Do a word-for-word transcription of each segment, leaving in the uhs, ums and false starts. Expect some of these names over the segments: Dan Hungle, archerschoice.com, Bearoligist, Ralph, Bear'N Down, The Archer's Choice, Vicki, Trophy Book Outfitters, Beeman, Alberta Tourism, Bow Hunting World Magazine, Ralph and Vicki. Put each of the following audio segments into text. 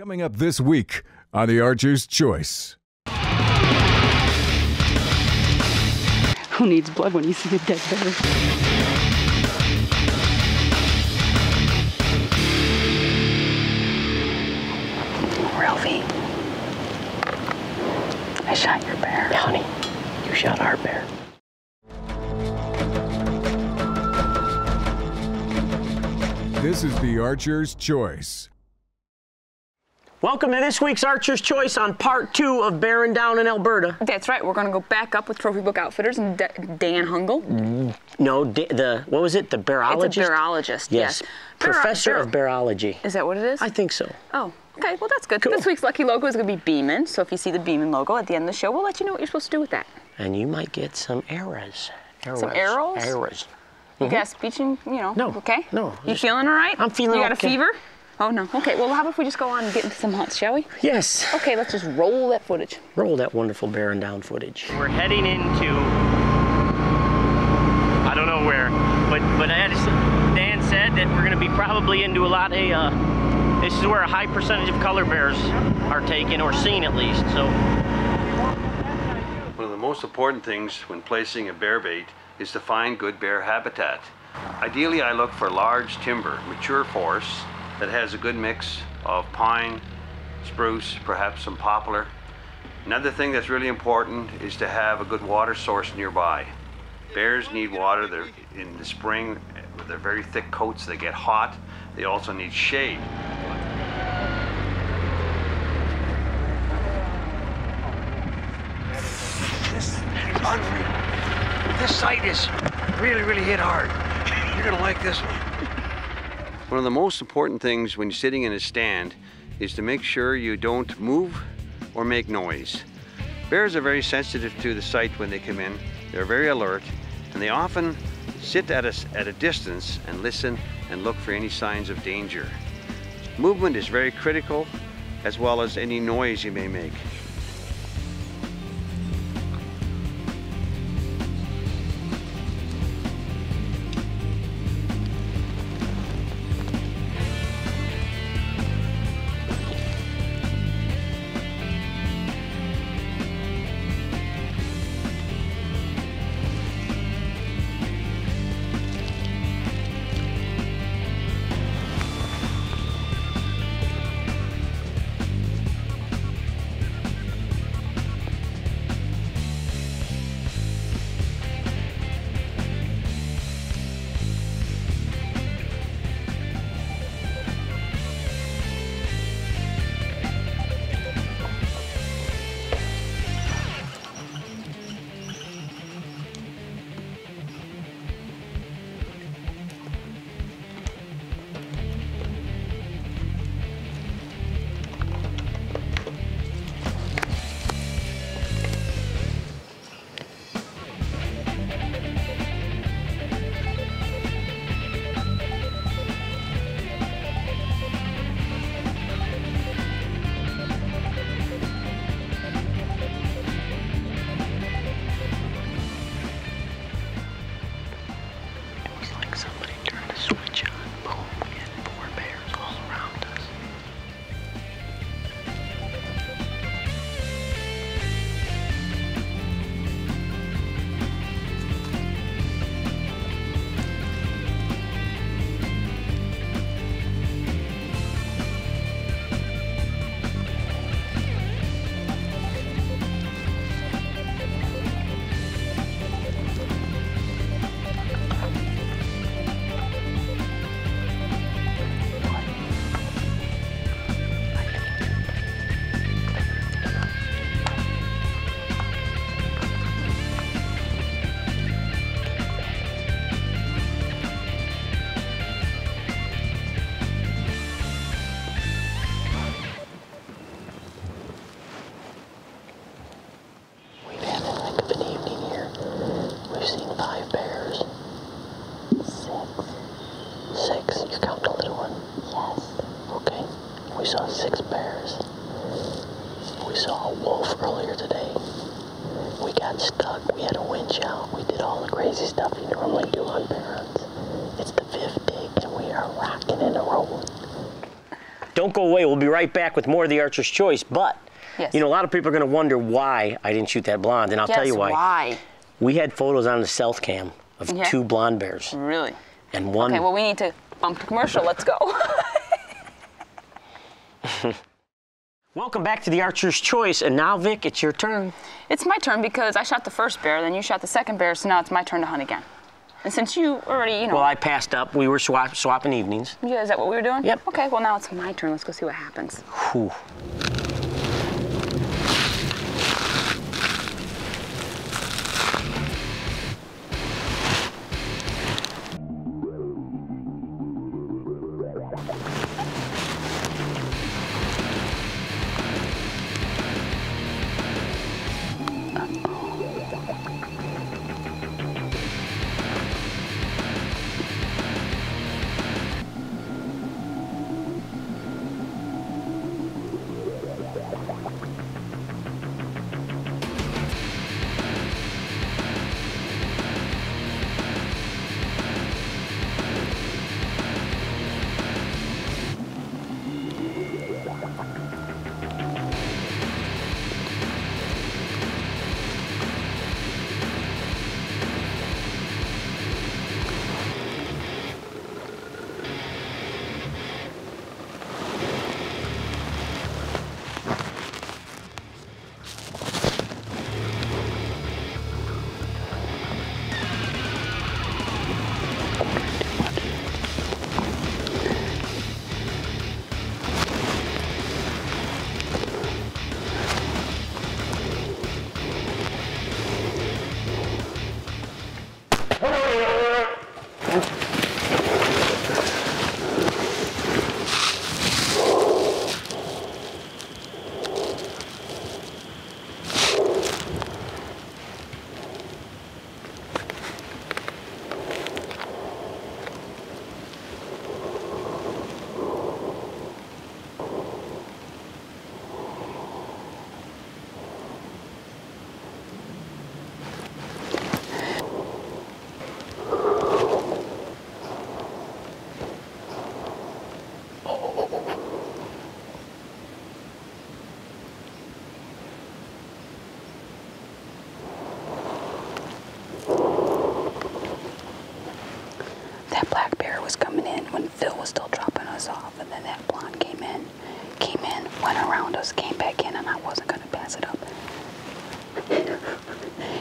Coming up this week on The Archer's Choice. Who needs blood when you see a dead bear? Ralphie, I shot your bear. Honey, you shot our bear. This is The Archer's Choice. Welcome to this week's Archer's Choice on part two of Bear'N Down in Alberta. That's right. We're going to go back up with Trophy Book Outfitters and D Dan Hungle. Mm. No, D the, what was it? The bearologist? It's a bearologist, yes. yes. Bear Professor bear of Bearology. Is that what it is? I think so. Oh, okay. Well, that's good. Cool. This week's lucky logo is going to be Beeman. So if you see the Beeman logo at the end of the show, we'll let you know what you're supposed to do with that. And you might get some arrows. arrows. Some arrows? Arrows. Mm-hmm. You guys speeching, you know. No. Okay? No. You just, feeling all right? I'm feeling okay. You got okay. a fever? Oh, no. Okay, well, how about if we just go on and get into some hunts, shall we? Yes. Okay, let's just roll that footage. Roll that wonderful Bear'N Down footage. We're heading into, I don't know where, but, but I just, Dan said that we're going to be probably into a lot of, uh, this is where a high percentage of color bears are taken, or seen at least, so. One of the most important things when placing a bear bait is to find good bear habitat. Ideally, I look for large timber, mature forests, that has a good mix of pine, spruce, perhaps some poplar. Another thing that's really important is to have a good water source nearby. Bears need water. They're in the spring with their very thick coats. They get hot. They also need shade. This is unreal. This site is really, really hit hard. You're gonna like this one. One of the most important things when you're sitting in a stand is to make sure you don't move or make noise. Bears are very sensitive to the sight when they come in. They're very alert, and they often sit at a, at a distance and listen and look for any signs of danger. Movement is very critical, as well as any noise you may make. Don't go away. We'll be right back with more of The Archer's Choice. But, yes. you know, a lot of people are going to wonder why I didn't shoot that blonde. And I'll yes, tell you why. why. We had photos on the stealth cam of yeah. two blonde bears. Really? And one... Okay, well, we need to bump to commercial. Let's go. Welcome back to The Archer's Choice, and now, Vic, it's your turn. It's my turn because I shot the first bear, then you shot the second bear, so now it's my turn to hunt again. And since you already, you know... Well, I passed up. We were swap swapping evenings. Yeah, is that what we were doing? Yep. Okay, well, now it's my turn. Let's go see what happens. Whew.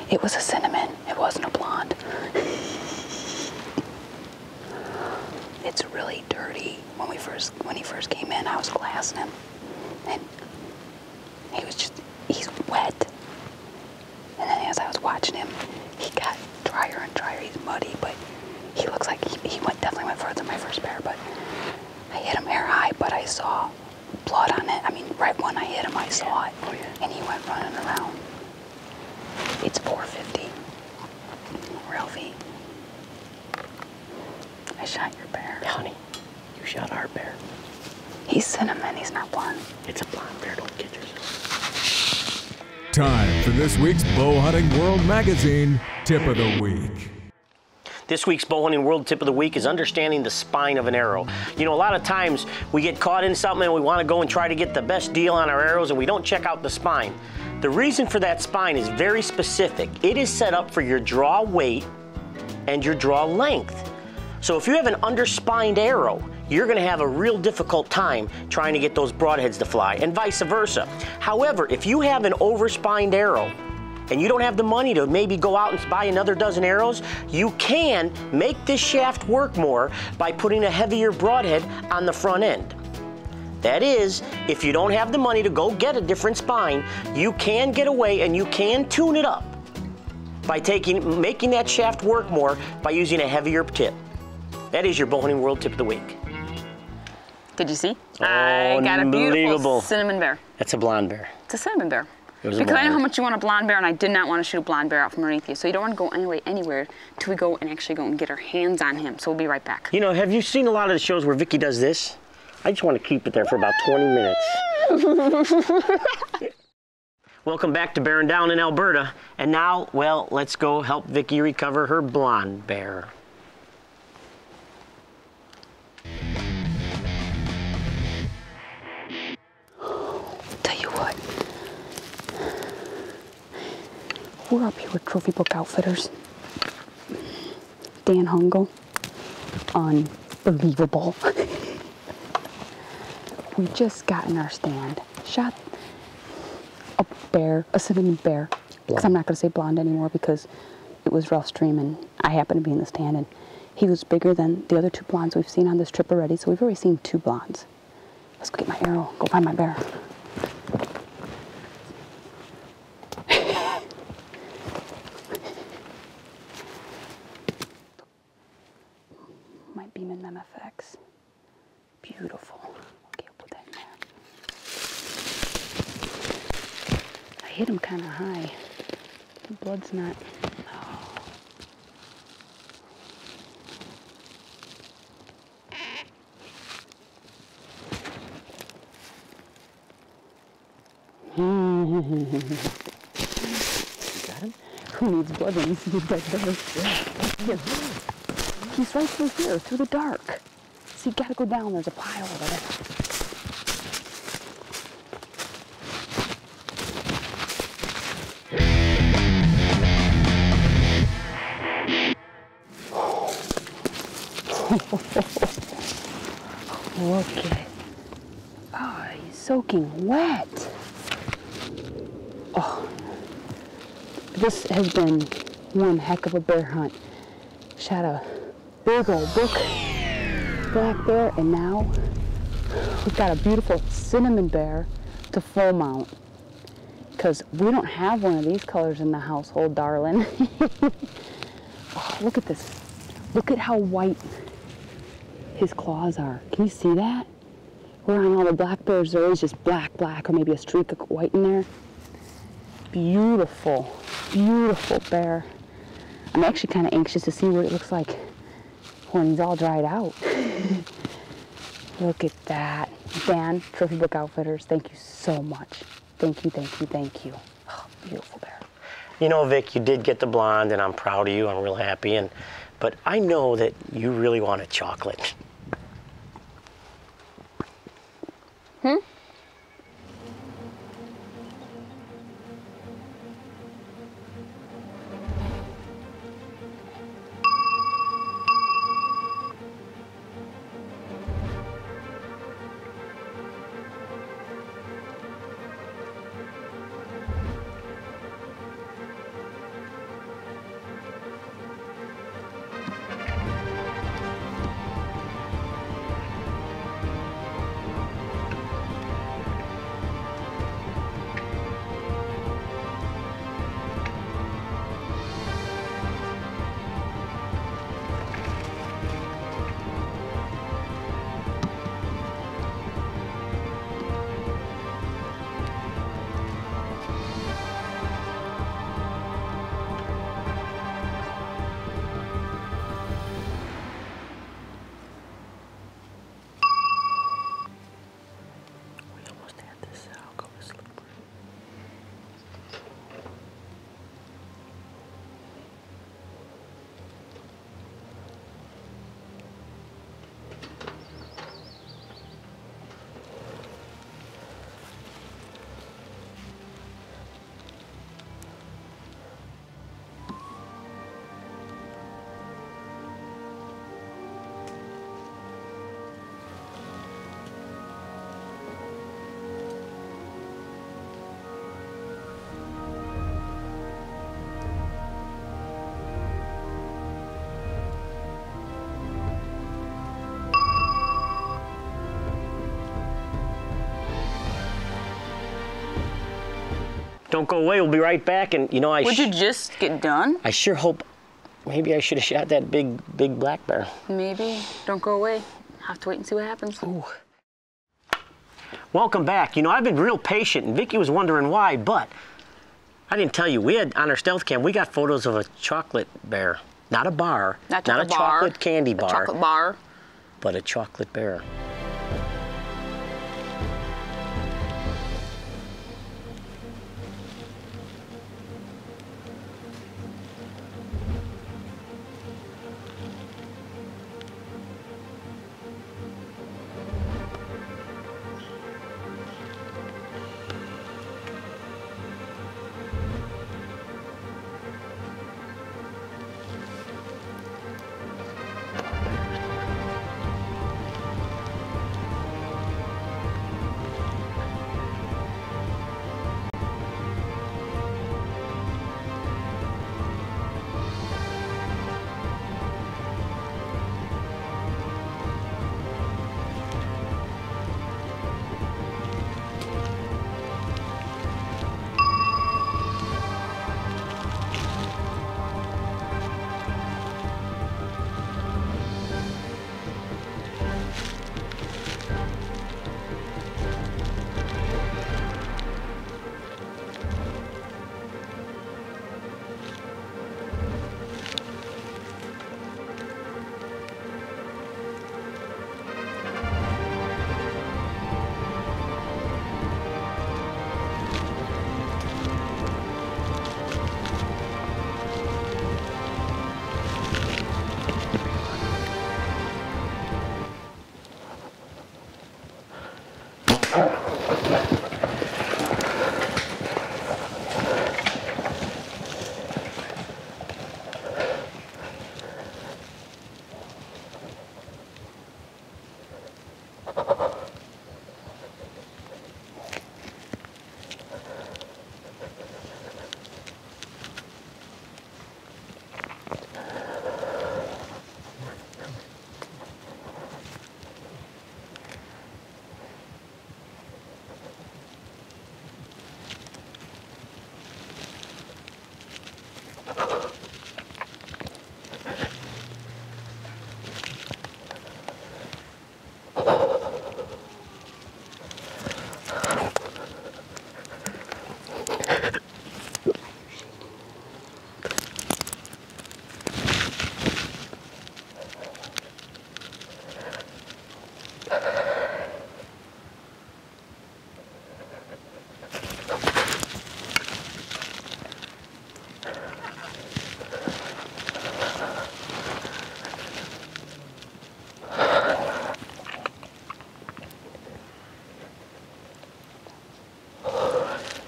It was a cinnamon, it wasn't a blonde. It's really dirty. When we first, when he first came in, I was glassing him. And he was just, he's wet. And then as I was watching him, he got drier and drier. He's muddy, but he looks like he, he went, definitely went further than my first bear, but I hit him hair high, but I saw blood on it. I mean, right when I hit him, I saw it. Oh, yeah. And he went running around. It's four fifty. Ralphie, I shot your bear. Honey, you shot our bear. He's cinnamon, he's not blonde. It's a blonde bear, don't get yourself. Time for this week's Bow Hunting World Magazine Tip of the Week. This week's Bow Hunting World Tip of the Week is understanding the spine of an arrow. You know, a lot of times we get caught in something and we want to go and try to get the best deal on our arrows and we don't check out the spine. The reason for that spine is very specific. It is set up for your draw weight and your draw length. So if you have an underspined arrow, you're gonna have a real difficult time trying to get those broadheads to fly and vice versa. However, if you have an overspined arrow and you don't have the money to maybe go out and buy another dozen arrows, you can make this shaft work more by putting a heavier broadhead on the front end. That is, if you don't have the money to go get a different spine, you can get away and you can tune it up by taking, making that shaft work more by using a heavier tip. That is your Bow Hunting World Tip of the Week. Did you see? Oh, I got a beautiful cinnamon bear. That's a blonde bear. It's a cinnamon bear. It was because I know how much you want a blonde bear, and I did not want to shoot a blonde bear out from underneath you. So you don't want to go anyway, anywhere till we go and actually go and get our hands on him. So we'll be right back. You know, have you seen a lot of the shows where Vicki does this? I just want to keep it there for about twenty minutes. Welcome back to Bear'N Down in Alberta. And now, well, let's go help Vicki recover her blonde bear. We're up here with Trophy Book Outfitters. Dan Hungle. Unbelievable. We just got in our stand. Shot a bear, a Savannah bear. Because I'm not going to say blonde anymore because it was Ralph's dream and I happened to be in the stand. And he was bigger than the other two blondes we've seen on this trip already. So we've already seen two blondes. Let's go get my arrow. Go find my bear. Beautiful. Okay, I'll put that in there. I hit him kind of high. The blood's not. Oh. You got him? Who needs blood when you see that bear? He's right through here, through the dark. You gotta go down, there's a pile over there. Look at it. Oh, he's soaking wet. Oh, this has been one heck of a bear hunt. Shot a big old book. Black bear, and now we've got a beautiful cinnamon bear to full mount because we don't have one of these colors in the household, darling. Oh, look at this. Look at how white his claws are. Can you see that? Where on all the black bears there is just black, black, or maybe a streak of white in there. Beautiful, beautiful bear. I'm actually kind of anxious to see what it looks like when he's all dried out. Look at that. Dan, Trophy Book Outfitters, thank you so much. Thank you, thank you, thank you. Oh, beautiful bear. You know, Vic, you did get the blonde, and I'm proud of you. I'm real happy. And but I know that you really want a chocolate. Hmm? Don't go away, we'll be right back. And you know, I Would you just get done? I sure hope, maybe I should have shot that big, big black bear. Maybe, don't go away. Have to wait and see what happens. Ooh. Welcome back. You know, I've been real patient and Vicki was wondering why, but I didn't tell you, we had on our stealth cam, we got photos of a chocolate bear. Not a bar, not, not a, a bar, chocolate candy bar. A chocolate bar. But a chocolate bear.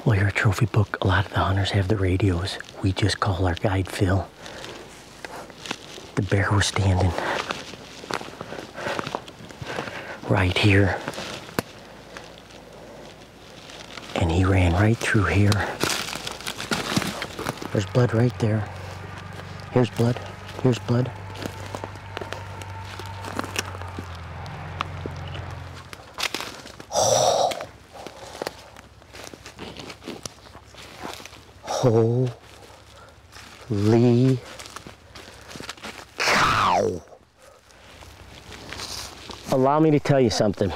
Well, here at Trophy Book, a lot of the hunters have the radios. We just call our guide Phil. The bear was standing right here. And he ran right through here. There's blood right there. Here's blood. Here's blood. Oh. Holy cow. Allow me to tell you something.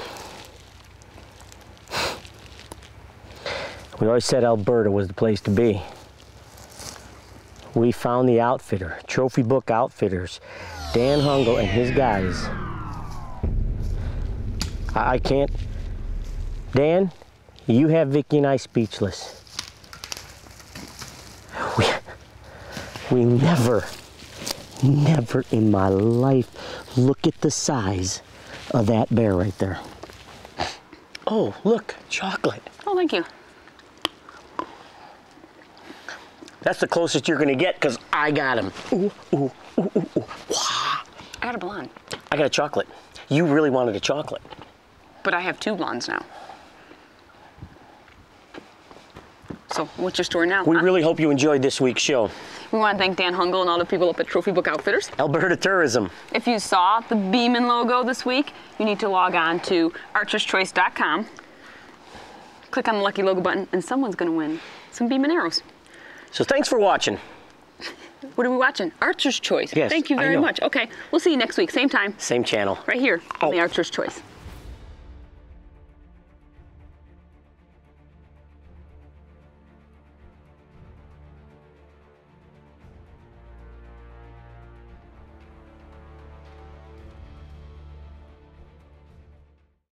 We always said Alberta was the place to be. We found the outfitter, Trophy Book Outfitters, Dan Hungle and his guys. I, I can't. Dan, you have Vicki and I speechless. We, we never, never in my life, look at the size of that bear right there. Oh, look, chocolate. Oh, thank you. That's the closest you're gonna get, because I got him. Ooh, ooh, ooh, ooh, ooh. Wow. I got a blonde. I got a chocolate. You really wanted a chocolate. But I have two blondes now. So what's your story now? We huh? really hope you enjoyed this week's show. We want to thank Dan Hungle and all the people up at Trophy Book Outfitters. Alberta Tourism. If you saw the Beeman logo this week, you need to log on to archers choice dot com. Click on the lucky logo button, and someone's gonna win some Beeman arrows. So thanks for watching. What are we watching? Archer's Choice. Yes, thank you very much. Okay, we'll see you next week. Same time. Same channel. Right here on oh. The Archer's Choice.